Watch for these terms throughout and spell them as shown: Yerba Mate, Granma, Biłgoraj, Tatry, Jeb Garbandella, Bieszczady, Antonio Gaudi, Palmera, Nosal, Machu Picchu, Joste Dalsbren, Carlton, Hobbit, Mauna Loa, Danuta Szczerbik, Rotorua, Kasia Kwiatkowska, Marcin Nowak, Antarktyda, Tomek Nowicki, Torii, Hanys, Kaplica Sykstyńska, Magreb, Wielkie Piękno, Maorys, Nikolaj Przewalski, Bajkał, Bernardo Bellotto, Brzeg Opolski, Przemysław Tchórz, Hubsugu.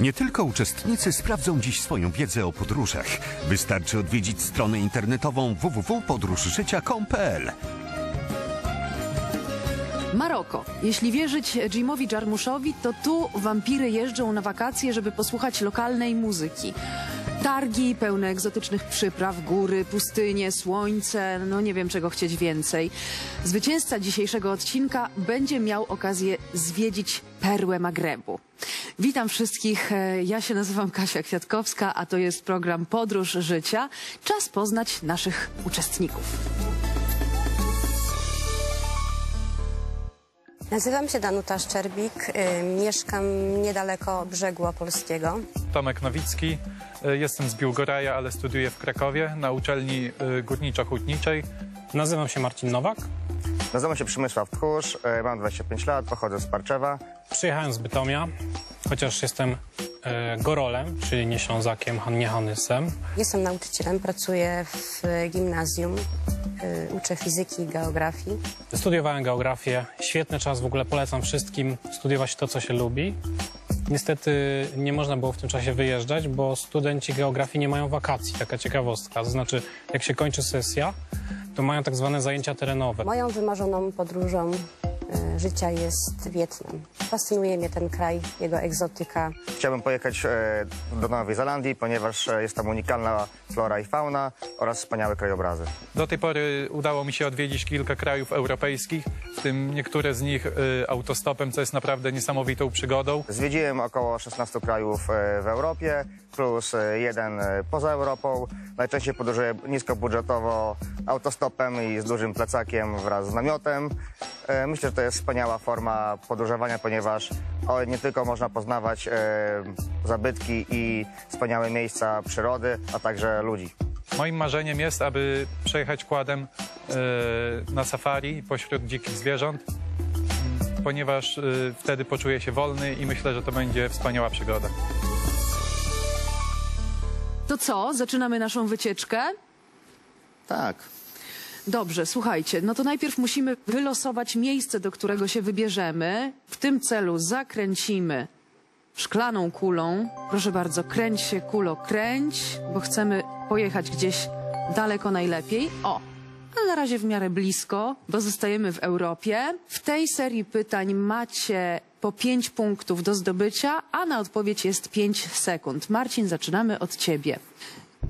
Nie tylko uczestnicy sprawdzą dziś swoją wiedzę o podróżach. Wystarczy odwiedzić stronę internetową www.podróżżycia.com.pl. Maroko. Jeśli wierzyć Jimowi Dżarmuszowi, to tu wampiry jeżdżą na wakacje, żeby posłuchać lokalnej muzyki. Targi pełne egzotycznych przypraw, góry, pustynie, słońce, no nie wiem czego chcieć więcej. Zwycięzca dzisiejszego odcinka będzie miał okazję zwiedzić perłę Magrebu. Witam wszystkich, ja się nazywam Kasia Kwiatkowska, a to jest program Podróż Życia. Czas poznać naszych uczestników. Nazywam się Danuta Szczerbik, mieszkam niedaleko Brzegu Opolskiego. Tomek Nowicki, jestem z Biłgoraja, ale studiuję w Krakowie na uczelni górniczo-hutniczej. Nazywam się Marcin Nowak. Nazywam się Przemysław Tchórz, mam 25 lat, pochodzę z Parczewa. Przyjechałem z Bytomia, chociaż jestem gorolem, czyli nie Ślązakiem, nie Hanysem. Jestem nauczycielem, pracuję w gimnazjum, uczę fizyki i geografii. Studiowałem geografię, świetny czas, w ogóle polecam wszystkim studiować to, co się lubi. Niestety nie można było w tym czasie wyjeżdżać, bo studenci geografii nie mają wakacji, taka ciekawostka. To znaczy, jak się kończy sesja, to mają tak zwane zajęcia terenowe. Moją wymarzoną podróżą życia jest Wietnam. Fascynuje mnie ten kraj, jego egzotyka. Chciałbym pojechać do Nowej Zelandii, ponieważ jest tam unikalna flora i fauna oraz wspaniałe krajobrazy. Do tej pory udało mi się odwiedzić kilka krajów europejskich, w tym niektóre z nich autostopem, co jest naprawdę niesamowitą przygodą. Zwiedziłem około 16 krajów w Europie, plus jeden poza Europą. Najczęściej podróżuję niskobudżetowo, autostopem i z dużym plecakiem wraz z namiotem. Myślę, że to jest wspaniała forma podróżowania, ponieważ nie tylko można poznawać zabytki i wspaniałe miejsca przyrody, a także ludzi. Moim marzeniem jest, aby przejechać quadem na safari pośród dzikich zwierząt, ponieważ wtedy poczuję się wolny i myślę, że to będzie wspaniała przygoda. To co? Zaczynamy naszą wycieczkę? Tak. Dobrze, słuchajcie, no to najpierw musimy wylosować miejsce, do którego się wybierzemy. W tym celu zakręcimy szklaną kulą. Proszę bardzo, kręć się, kulo, kręć, bo chcemy pojechać gdzieś daleko najlepiej. O, ale na razie w miarę blisko, bo zostajemy w Europie. W tej serii pytań macie po 5 punktów do zdobycia, a na odpowiedź jest 5 sekund. Marcin, zaczynamy od ciebie.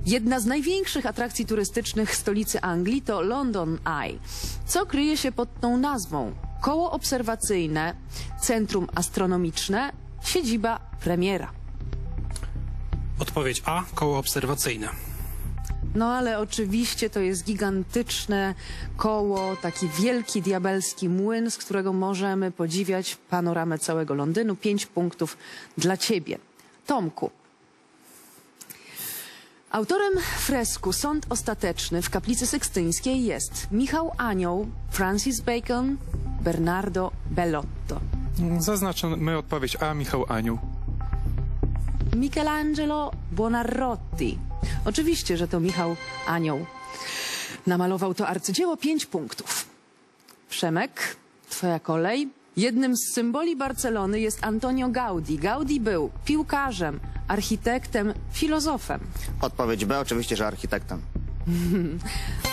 Jedna z największych atrakcji turystycznych stolicy Anglii to London Eye. Co kryje się pod tą nazwą? Koło obserwacyjne, centrum astronomiczne, siedziba premiera. Odpowiedź A, koło obserwacyjne. No ale oczywiście to jest gigantyczne koło, taki wielki diabelski młyn, z którego możemy podziwiać panoramę całego Londynu. 5 punktów dla ciebie. Tomku. Autorem fresku Sąd ostateczny w kaplicy Sykstyńskiej jest Michał Anioł, Francis Bacon, Bernardo Bellotto. Zaznaczamy odpowiedź A, Michał Anioł. Michelangelo Buonarroti. Oczywiście, że to Michał Anioł. Namalował to arcydzieło. 5 punktów. Przemek, twoja kolej. Jednym z symboli Barcelony jest Antonio Gaudi. Gaudi był piłkarzem, architektem, filozofem. Odpowiedź B, oczywiście, że architektem.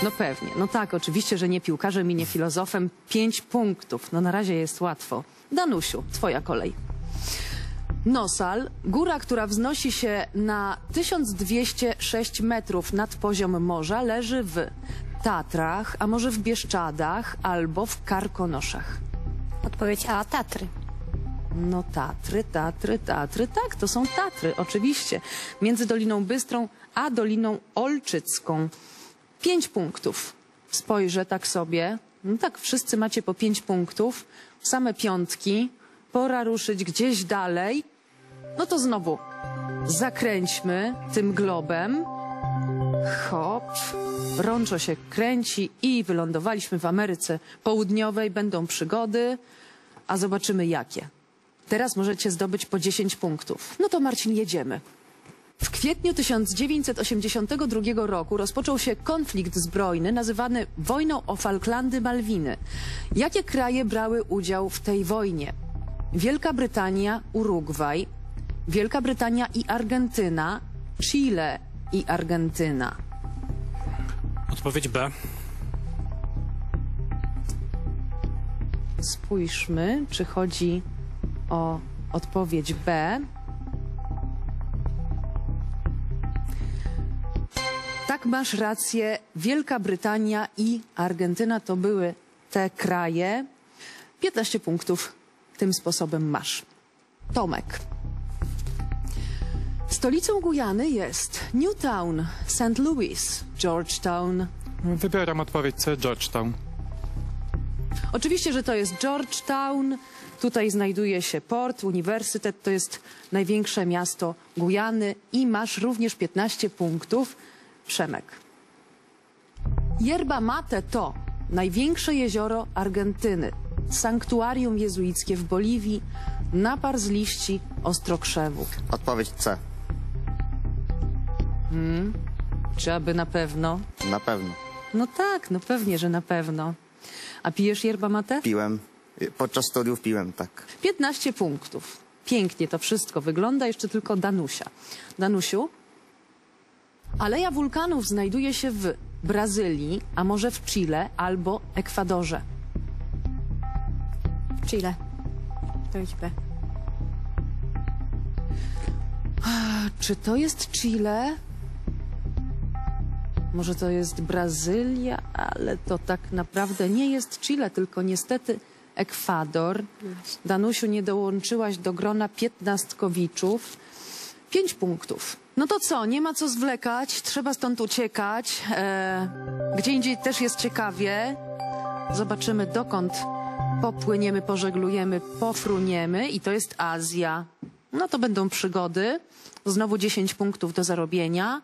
No pewnie, no tak, oczywiście, że nie piłkarzem i nie filozofem. 5 punktów, no na razie jest łatwo. Danusiu, twoja kolej. Nosal, góra, która wznosi się na 1206 metrów nad poziom morza, leży w Tatrach, a może w Bieszczadach albo w Karkonoszach. Odpowiedź A, Tatry. No Tatry, Tatry, Tatry, tak, to są Tatry, oczywiście. Między Doliną Bystrą a Doliną Olczycką. 5 punktów. Spojrzę tak sobie. No tak, wszyscy macie po 5 punktów. Same piątki. Pora ruszyć gdzieś dalej. No to znowu zakręćmy tym globem. Hop. Rączo się kręci i wylądowaliśmy w Ameryce Południowej. Będą przygody, a zobaczymy jakie. Teraz możecie zdobyć po 10 punktów. No to Marcin, jedziemy. W kwietniu 1982 roku rozpoczął się konflikt zbrojny nazywany wojną o Falklandy Malwiny. Jakie kraje brały udział w tej wojnie? Wielka Brytania, Urugwaj, Wielka Brytania i Argentyna, Chile i Argentyna. Odpowiedź B. Spójrzmy, czy chodzi o odpowiedź B. Tak, masz rację. Wielka Brytania i Argentyna to były te kraje. 15 punktów tym sposobem masz. Tomek. Stolicą Gujany jest Newtown, St. Louis, Georgetown. Wybieram odpowiedź C, Georgetown. Oczywiście, że to jest Georgetown. Tutaj znajduje się port, uniwersytet. To jest największe miasto Gujany i masz również 15 punktów. Przemek. Yerba Mate to największe jezioro Argentyny, sanktuarium jezuickie w Boliwii, napar z liści ostrokrzewu. Odpowiedź C. Czy aby na pewno? Na pewno. No tak, no pewnie, że na pewno. A pijesz yerba mate? Piłem. Podczas studiów piłem, tak. 15 punktów. Pięknie to wszystko wygląda. Jeszcze tylko Danusia. Danusiu? Aleja wulkanów znajduje się w Brazylii, a może w Chile albo Ekwadorze? Chile. To jest B. Czy to jest Chile? Może to jest Brazylia, ale to tak naprawdę nie jest Chile, tylko niestety Ekwador. Danusiu, nie dołączyłaś do grona piętnastkowiczów. 5 punktów. No to co, nie ma co zwlekać, trzeba stąd uciekać. Gdzie indziej też jest ciekawie. Zobaczymy, dokąd popłyniemy, pożeglujemy, pofruniemy i to jest Azja. No to będą przygody. Znowu 10 punktów do zarobienia.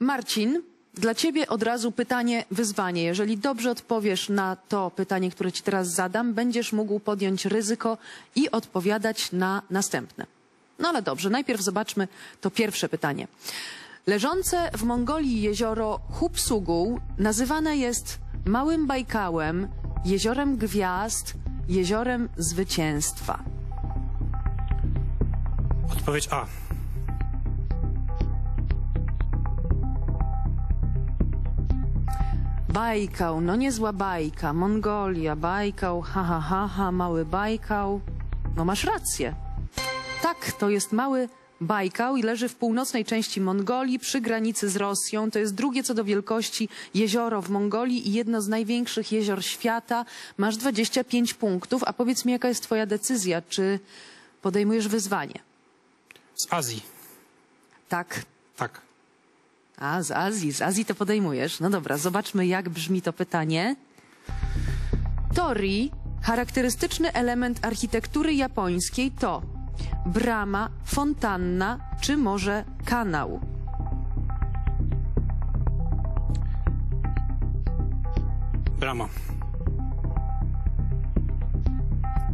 Marcin, dla ciebie od razu pytanie, wyzwanie. Jeżeli dobrze odpowiesz na to pytanie, które ci teraz zadam, będziesz mógł podjąć ryzyko i odpowiadać na następne. No ale dobrze, najpierw zobaczmy to pierwsze pytanie. Leżące w Mongolii jezioro Hubsugu nazywane jest Małym Bajkałem, Jeziorem Gwiazd, Jeziorem Zwycięstwa. Odpowiedź A. Bajkał, no niezła bajka, Mongolia, Bajkał, Mały Bajkał. No masz rację. Tak, to jest Mały Bajkał i leży w północnej części Mongolii przy granicy z Rosją. To jest drugie co do wielkości jezioro w Mongolii i jedno z największych jezior świata. Masz 25 punktów, a powiedz mi, jaka jest twoja decyzja? Czy podejmujesz wyzwanie? Z Azji. Tak? Tak. A, z Azji to podejmujesz. No dobra, zobaczmy, jak brzmi to pytanie. Torii, charakterystyczny element architektury japońskiej to... brama, fontanna, czy może kanał? Brama.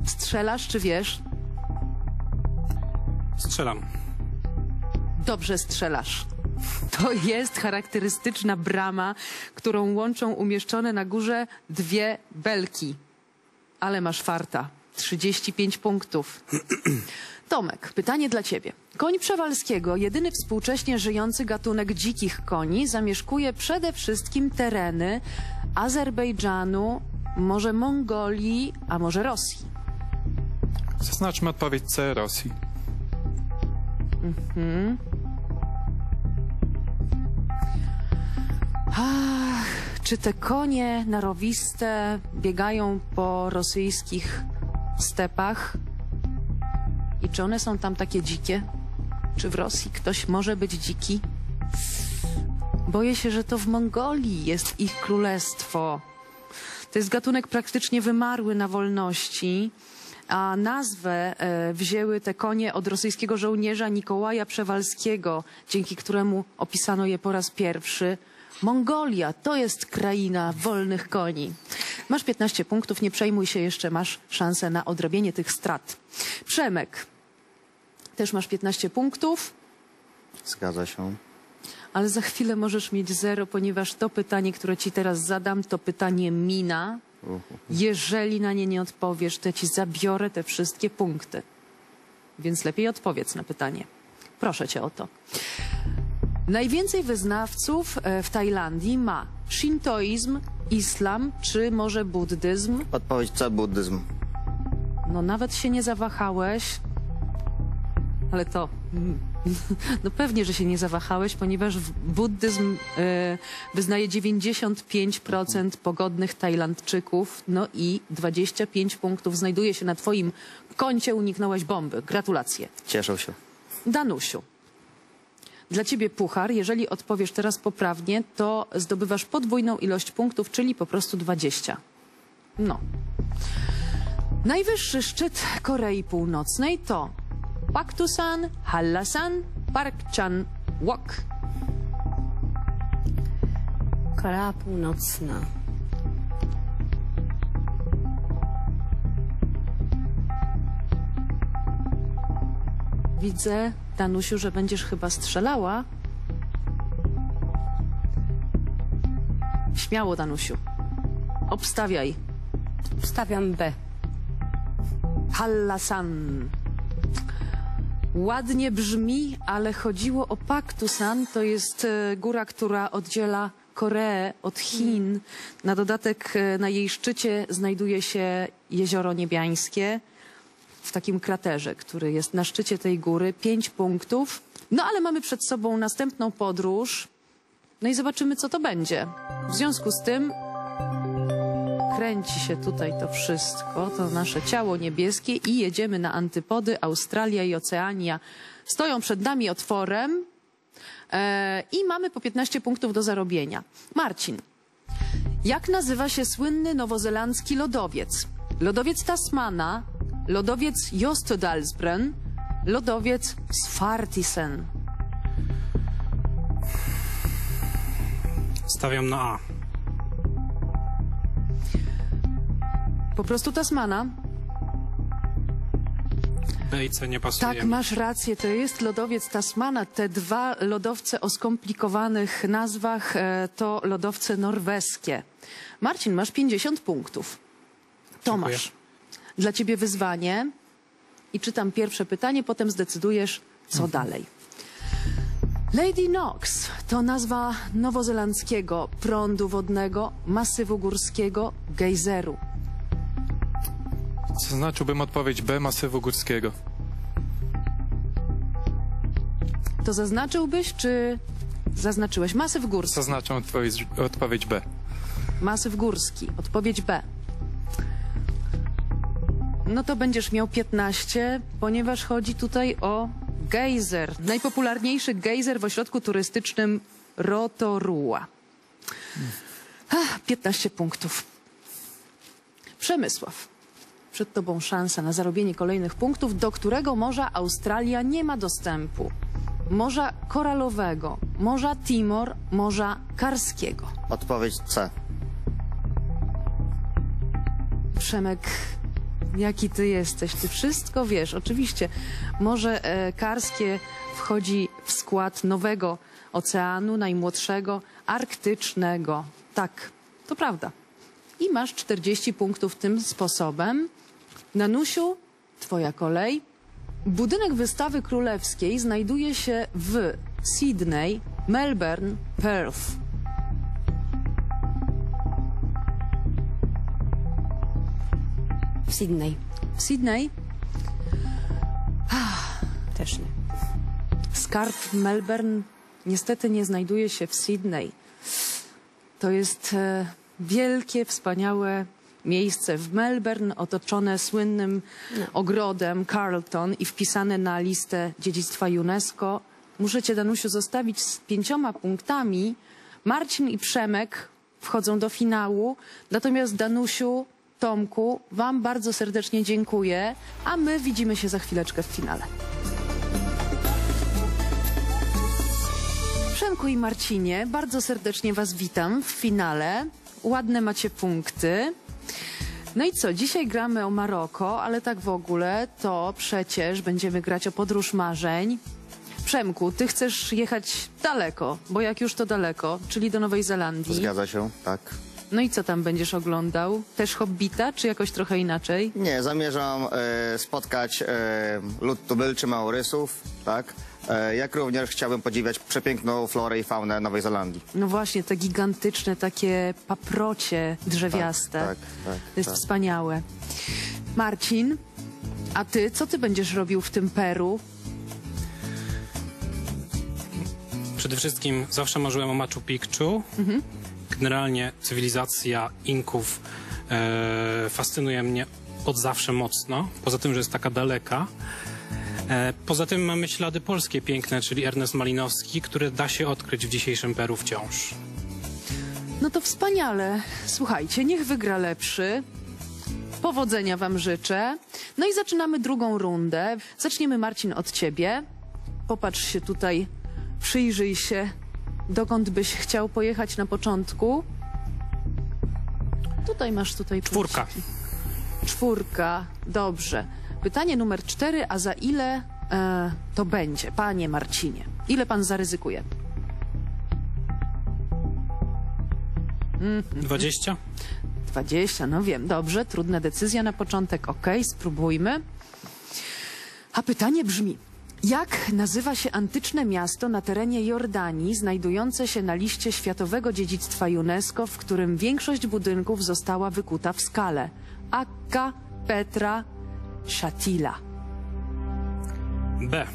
Strzelasz, czy wiesz? Strzelam. Dobrze strzelasz. To jest charakterystyczna brama, którą łączą umieszczone na górze dwie belki. Ale masz farta. 35 punktów. Tomek, pytanie dla ciebie. Koń Przewalskiego, jedyny współcześnie żyjący gatunek dzikich koni, zamieszkuje przede wszystkim tereny Azerbejdżanu, może Mongolii, a może Rosji. Zaznaczmy odpowiedź C, Rosji. Czy te konie narowiste biegają po rosyjskich stepach i czy one są tam takie dzikie? Czy w Rosji ktoś może być dziki? Boję się, że to w Mongolii jest ich królestwo. To jest gatunek praktycznie wymarły na wolności, a nazwę wzięły te konie od rosyjskiego żołnierza Nikołaja Przewalskiego, dzięki któremu opisano je po raz pierwszy. Mongolia to jest kraina wolnych koni. Masz 15 punktów, nie przejmuj się, jeszcze masz szansę na odrobienie tych strat. Przemek, też masz 15 punktów. Zgadza się. Ale za chwilę możesz mieć 0, ponieważ to pytanie, które ci teraz zadam, to pytanie mina. Jeżeli na nie nie odpowiesz, to ci zabiorę te wszystkie punkty. więc lepiej odpowiedz na pytanie. Proszę cię o to. Najwięcej wyznawców w Tajlandii ma szintoizm, islam czy może buddyzm? Odpowiedź co? Buddyzm. No nawet się nie zawahałeś, ale to... No pewnie, że się nie zawahałeś, ponieważ buddyzm wyznaje 95% pogodnych Tajlandczyków, no i 25 punktów znajduje się na twoim koncie, uniknąłeś bomby. Gratulacje. Cieszę się. Danusiu, dla ciebie puchar. Jeżeli odpowiesz teraz poprawnie, to zdobywasz podwójną ilość punktów, czyli po prostu 20. No. Najwyższy szczyt Korei Północnej to... Paktusan, Halasan, Parkchan, Wok. Korea Północna. Widzę, Danusiu, że będziesz chyba strzelała. Śmiało, Danusiu. Obstawiaj. Obstawiam B. Halasan. Ładnie brzmi, ale chodziło o Paktusan. To jest góra, która oddziela Koreę od Chin. Na dodatek na jej szczycie znajduje się Jezioro Niebiańskie w takim kraterze, który jest na szczycie tej góry. 5 punktów. No ale mamy przed sobą następną podróż. No i zobaczymy, co to będzie. W związku z tym kręci się tutaj to wszystko, to nasze ciało niebieskie i jedziemy na antypody. Australia i Oceania stoją przed nami otworem i mamy po 15 punktów do zarobienia. Marcin, jak nazywa się słynny nowozelandzki lodowiec? Lodowiec Tasmana, lodowiec Joste Dalsbren, lodowiec Svartisen. Stawiam na A. Po prostu Tasmana. Bejce nie pasuje. Tak, masz rację, to jest lodowiec Tasmana. Te dwa lodowce o skomplikowanych nazwach to lodowce norweskie. Marcin, masz 50 punktów. Tomasz, dziękuję. Dla ciebie wyzwanie i czytam pierwsze pytanie, potem zdecydujesz, co dalej. Lady Knox to nazwa nowozelandzkiego prądu wodnego, masywu górskiego, gejzeru. Zaznaczyłbym odpowiedź B, masywu górskiego. To zaznaczyłbyś, czy zaznaczyłeś? Masyw górski. Zaznaczam odpowiedź B. Masyw górski, odpowiedź B. No to będziesz miał 15, ponieważ chodzi tutaj o gejzer. Najpopularniejszy gejzer w ośrodku turystycznym Rotorua. 15 punktów. Przemysław. Przed tobą szansa na zarobienie kolejnych punktów, do którego morza Australia nie ma dostępu. Morza Koralowego, Morza Timor, Morza Karskiego. Odpowiedź C. Przemek, jaki ty jesteś? Ty wszystko wiesz. Oczywiście Morze Karskie wchodzi w skład nowego oceanu, najmłodszego, arktycznego. Tak, to prawda. I masz 40 punktów tym sposobem. Nanusiu, twoja kolej. Budynek Wystawy Królewskiej znajduje się w Sydney, Melbourne, Perth. W Sydney. W Sydney? Też nie. Skarb Melbourne niestety nie znajduje się w Sydney. To jest wielkie, wspaniałe miejsce w Melbourne, otoczone słynnym ogrodem Carlton i wpisane na listę dziedzictwa UNESCO. Muszę cię, Danusiu, zostawić z 5 punktami. Marcin i Przemek wchodzą do finału. Natomiast Danusiu, Tomku, wam bardzo serdecznie dziękuję, a my widzimy się za chwileczkę w finale. Przemku i Marcinie, bardzo serdecznie was witam w finale. Ładne macie punkty. No i co, dzisiaj gramy o Maroko, ale tak w ogóle to przecież będziemy grać o podróż marzeń. Przemku, ty chcesz jechać daleko, bo jak już to daleko, czyli do Nowej Zelandii. Zgadza się, tak. No i co tam będziesz oglądał? Też Hobbita, czy jakoś trochę inaczej? Nie, zamierzam spotkać lud tubylczy Maorysów, tak? Jak również chciałbym podziwiać przepiękną florę i faunę Nowej Zelandii. No właśnie, te gigantyczne takie paprocie drzewiaste. Tak. To jest wspaniałe. Marcin, a ty, co ty będziesz robił w tym Peru? Przede wszystkim zawsze marzyłem o Machu Picchu. Generalnie cywilizacja Inków fascynuje mnie od zawsze mocno, poza tym, że jest taka daleka. Poza tym mamy ślady polskie piękne, czyli Ernest Malinowski, który da się odkryć w dzisiejszym Peru wciąż. No to wspaniale. Słuchajcie, niech wygra lepszy. Powodzenia wam życzę. No i zaczynamy drugą rundę. Zaczniemy, Marcin, od ciebie. Popatrz się tutaj, przyjrzyj się, dokąd byś chciał pojechać na początku. Tutaj masz czwórka. Czwórka, dobrze. Pytanie numer 4, a za ile to będzie, panie Marcinie? Ile pan zaryzykuje? 20. 20, no wiem, dobrze, trudna decyzja na początek, okej, spróbujmy. A pytanie brzmi, jak nazywa się antyczne miasto na terenie Jordanii, znajdujące się na liście Światowego Dziedzictwa UNESCO, w którym większość budynków została wykuta w skale? Akka, Petra, Szatila. B.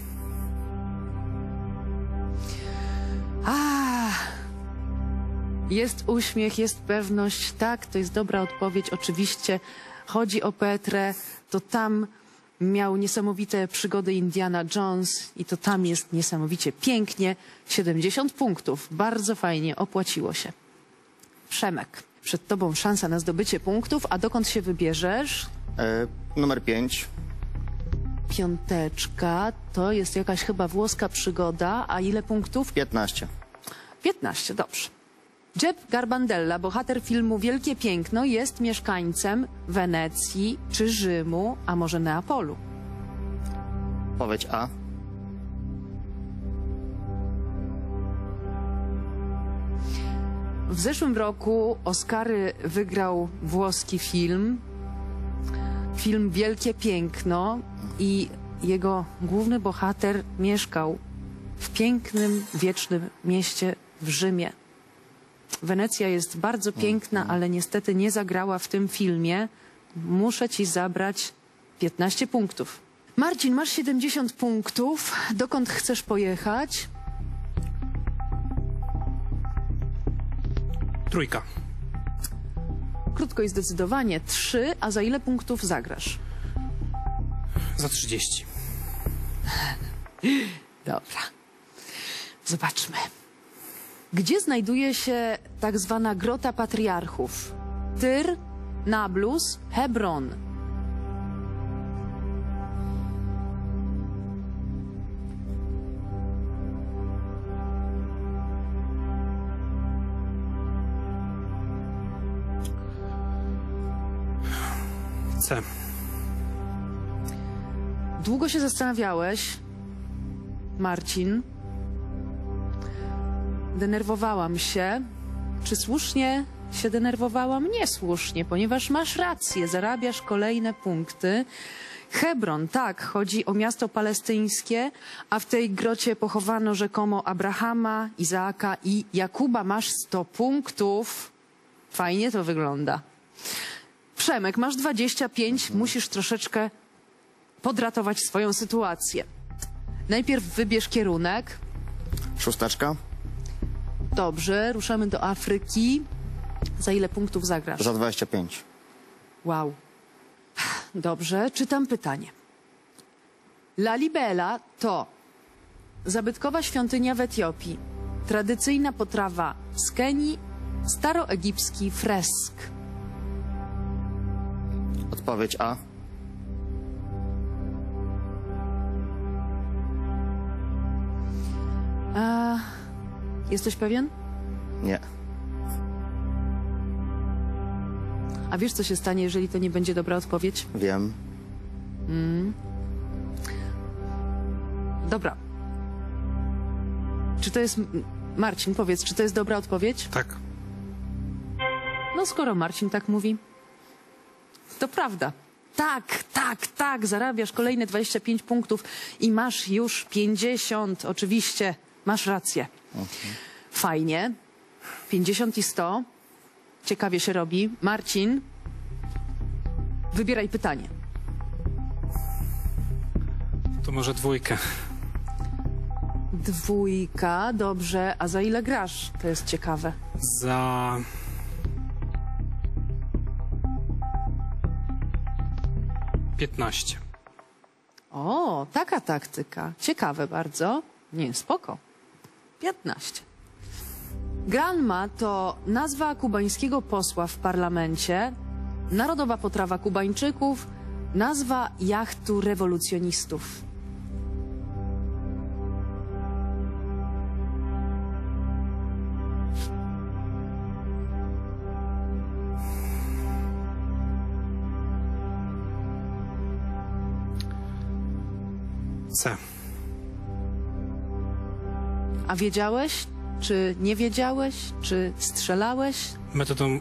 Jest uśmiech, jest pewność. Tak, to jest dobra odpowiedź. Oczywiście chodzi o Petrę. To tam miał niesamowite przygody Indiana Jones i to tam jest niesamowicie pięknie. 70 punktów. Bardzo fajnie. Opłaciło się. Przemek, przed tobą szansa na zdobycie punktów. A dokąd się wybierzesz? Numer 5. Piąteczka. To jest jakaś chyba włoska przygoda. A ile punktów? 15. 15, dobrze. Jeb Garbandella, bohater filmu Wielkie Piękno, jest mieszkańcem Wenecji czy Rzymu, a może Neapolu? Odpowiedź A. W zeszłym roku Oscary wygrał włoski film Wielkie Piękno i jego główny bohater mieszkał w pięknym, wiecznym mieście w Rzymie. Wenecja jest bardzo piękna, ale niestety nie zagrała w tym filmie. Muszę ci zabrać 15 punktów. Marcin, masz 70 punktów. Dokąd chcesz pojechać? 3. Krótko i zdecydowanie 3. A za ile punktów zagrasz? Za 30. Dobra. Zobaczmy. Gdzie znajduje się tak zwana Grota Patriarchów? Tyr, Nablus, Hebron. C. Długo się zastanawiałeś, Marcin. Denerwowałam się. Czy słusznie się denerwowałam? Niesłusznie, ponieważ masz rację, zarabiasz kolejne punkty. Hebron, tak, chodzi o miasto palestyńskie, a w tej grocie pochowano rzekomo Abrahama, Izaaka i Jakuba. Masz 100 punktów. Fajnie to wygląda. Przemek, masz 25, musisz troszeczkę podratować swoją sytuację. Najpierw wybierz kierunek. 6. Dobrze, ruszamy do Afryki. Za ile punktów zagrasz? Za 25. Wow. Dobrze, czytam pytanie. Lalibela to zabytkowa świątynia w Etiopii, tradycyjna potrawa z Kenii, staroegipski fresk. Odpowiedź A. Jesteś pewien? Nie. A wiesz, co się stanie, jeżeli to nie będzie dobra odpowiedź? Wiem. Dobra. Czy to jest... Marcin, powiedz, czy to jest dobra odpowiedź? Tak. No skoro Marcin tak mówi, to prawda. Tak, tak, tak, zarabiasz kolejne 25 punktów i masz już 50. Oczywiście, masz rację. Okay. Fajnie. 50 i 100. Ciekawie się robi. Marcin, wybieraj pytanie. To może dwójka. Dwójka, dobrze. A za ile grasz? To jest ciekawe. Za... $15. O, taka taktyka. Ciekawe bardzo. Nie, spoko. 15. Granma to nazwa kubańskiego posła w parlamencie, narodowa potrawa Kubańczyków, nazwa jachtu rewolucjonistów. C. A wiedziałeś? Czy nie wiedziałeś? Czy strzelałeś? Metodą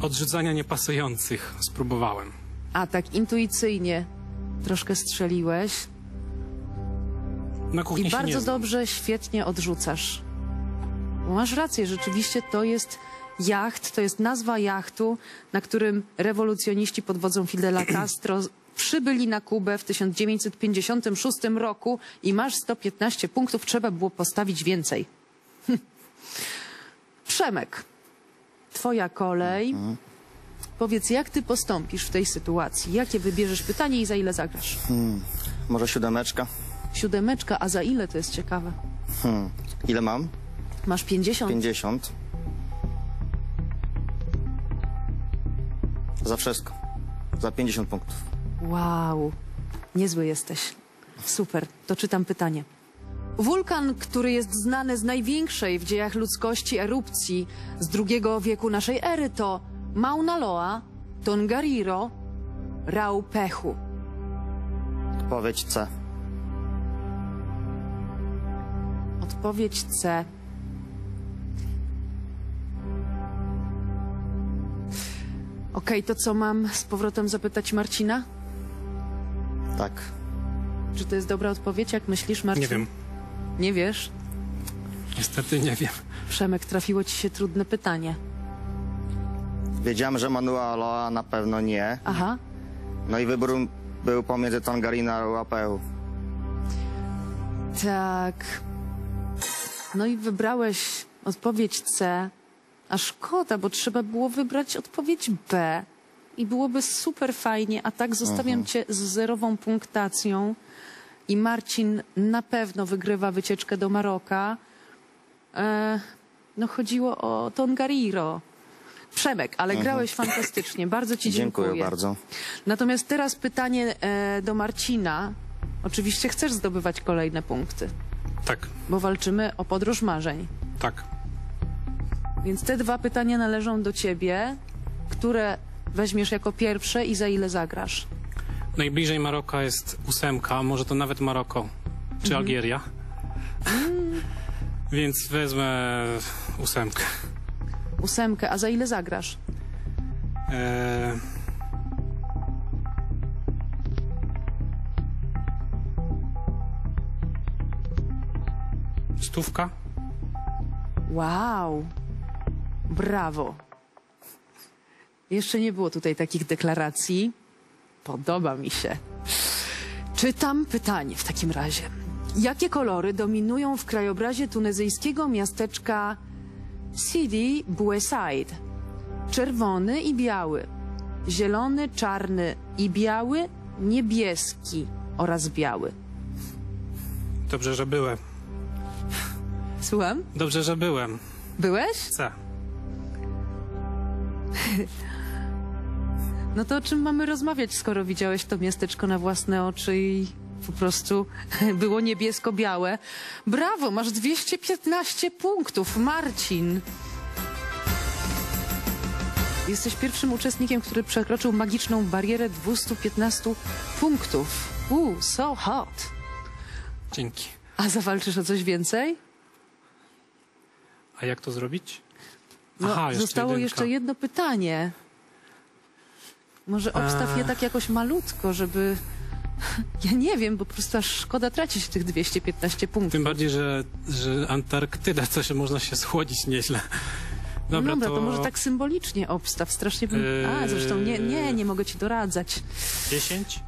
odrzucania niepasujących spróbowałem. A tak intuicyjnie troszkę strzeliłeś. Na kuchni i bardzo dobrze, świetnie odrzucasz. Bo masz rację, rzeczywiście to jest jacht, to jest nazwa jachtu, na którym rewolucjoniści pod wodzą Fidela Castro przybyli na Kubę w 1956 roku i masz 115 punktów, trzeba było postawić więcej. Przemek, twoja kolej. Powiedz, jak ty postąpisz w tej sytuacji? Jakie wybierzesz pytanie i za ile zagrasz? Może siódemeczka? Siódemeczka, a za ile to jest ciekawe? Ile mam? Masz 50. 50. Za wszystko. Za 50 punktów. Wow, niezły jesteś. Super, to czytam pytanie. Wulkan, który jest znany z największej w dziejach ludzkości erupcji z II wieku naszej ery, to Mauna Loa, Tongariro, Raupehu. Odpowiedź C. Odpowiedź C. Okej, to co mam z powrotem zapytać Marcina? Tak. Czy to jest dobra odpowiedź, jak myślisz, Marcin? Nie wiem. Nie wiesz? Niestety nie wiem. Przemek, trafiło ci się trudne pytanie. Wiedziałem, że Mauna Loa na pewno nie. Aha. No i wybór był pomiędzy Tongariro a Raupehu. Tak. No i wybrałeś odpowiedź C. A szkoda, bo trzeba było wybrać odpowiedź B. I byłoby super fajnie, a tak zostawiam cię z zerową punktacją. I Marcin na pewno wygrywa wycieczkę do Maroka. No chodziło o Tongariro. Przemek, ale grałeś fantastycznie. Bardzo ci dziękuję. Dziękuję bardzo. Natomiast teraz pytanie do Marcina. Oczywiście chcesz zdobywać kolejne punkty. Tak. Bo walczymy o podróż marzeń. Tak. Więc te dwa pytania należą do ciebie, które weźmiesz jako pierwsze i za ile zagrasz? Najbliżej Maroka jest 8, może to nawet Maroko czy Algieria. Więc wezmę 8. 8, a za ile zagrasz? Stówka. Wow, brawo. Jeszcze nie było tutaj takich deklaracji. Podoba mi się. Czytam pytanie w takim razie. Jakie kolory dominują w krajobrazie tunezyjskiego miasteczka Sidi Bouessaid? Czerwony i biały, zielony, czarny i biały, niebieski oraz biały. Dobrze, że byłem. Słucham? Dobrze, że byłem. Byłeś? Co? No to o czym mamy rozmawiać, skoro widziałeś to miasteczko na własne oczy i po prostu było niebiesko-białe. Brawo, masz 215 punktów, Marcin. Jesteś pierwszym uczestnikiem, który przekroczył magiczną barierę 215 punktów. So hot. Dzięki. A zawalczysz o coś więcej? A jak to zrobić? No, aha, zostało jeszcze jedno pytanie. Może obstaw je tak jakoś malutko, żeby... Ja nie wiem, bo po prostu aż szkoda tracić tych 215 punktów. Tym bardziej, że Antarktyda, co się można się schłodzić nieźle. Dobra, no, to może tak symbolicznie obstaw. Strasznie bym... Zresztą nie mogę ci doradzać. 10?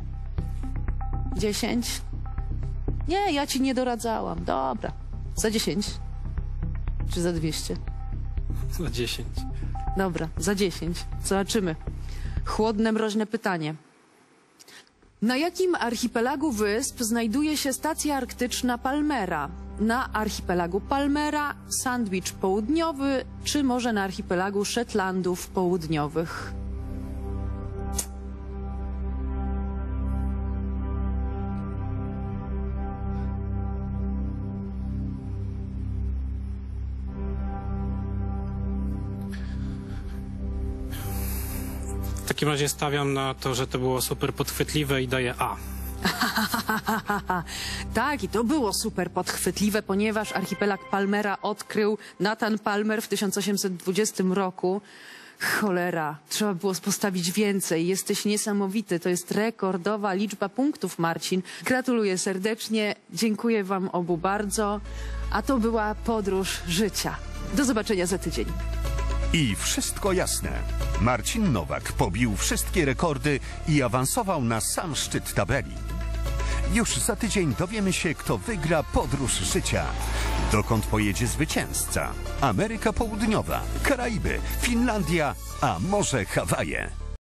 10? Nie, ja ci nie doradzałam. Dobra. Za 10? Czy za 200? Za 10. Dobra, za 10. Zobaczymy. Chłodne, mroźne pytanie. Na jakim archipelagu wysp znajduje się stacja arktyczna Palmera? Na archipelagu Palmera, Sandwich Południowy, czy może na archipelagu Shetlandów Południowych? W takim razie stawiam na to, że to było super podchwytliwe i daję A. Tak, i to było super podchwytliwe, ponieważ archipelag Palmera odkrył Nathan Palmer w 1820 roku. Cholera, trzeba było postawić więcej. Jesteś niesamowity, to jest rekordowa liczba punktów, Marcin. Gratuluję serdecznie, dziękuję wam obu bardzo. A to była Podróż Życia. Do zobaczenia za tydzień. I wszystko jasne. Marcin Nowak pobił wszystkie rekordy i awansował na sam szczyt tabeli. Już za tydzień dowiemy się, kto wygra Podróż Życia. Dokąd pojedzie zwycięzca? Ameryka Południowa, Karaiby, Finlandia, a może Hawaje?